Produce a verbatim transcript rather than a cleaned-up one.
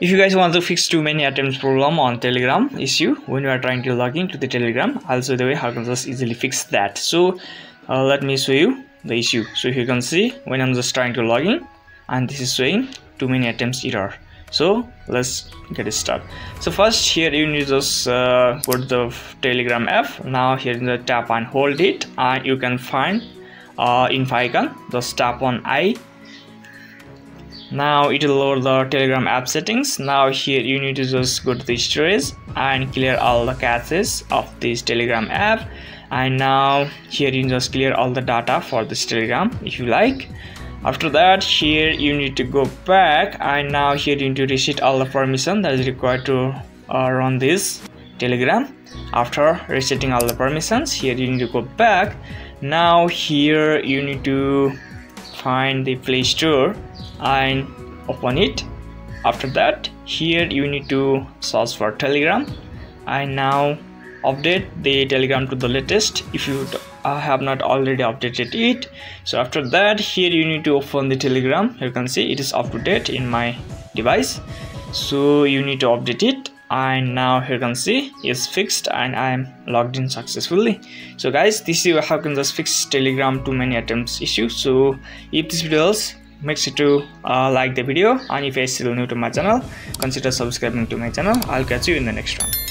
If you guys want to fix too many attempts problem on Telegram issue when you are trying to log into the Telegram, I'll show the way how can just easily fix that. So uh, let me show you the issue. So if you can see, when I'm just trying to log in, and this is showing too many attempts error. So let's get started. So first, here you need to just uh, go to the Telegram app. Now here in the tap and hold it, and you can find uh, info icon. Just tap on I. Now it will load the Telegram app settings. Now here you need to just go to the storage and clear all the caches of this Telegram app. And now here you just clear all the data for this Telegram if you like. After that, here you need to go back, and now here you need to reset all the permission that is required to uh, run this Telegram. After resetting all the permissions, here you need to go back. Now here you need to find the Play Store and open it. After that, here you need to search for Telegram, and now update the Telegram to the latest if you uh, have not already updated it. So after that, here you need to open the Telegram. You can see it is up to date in my device, so you need to update it. And now here you can see it's fixed and I am logged in successfully. So guys, this is how can just fix Telegram too many attempts issue. So if this video helps, make sure to uh, like the video, and if you are still new to my channel, consider subscribing to my channel. I'll catch you in the next one.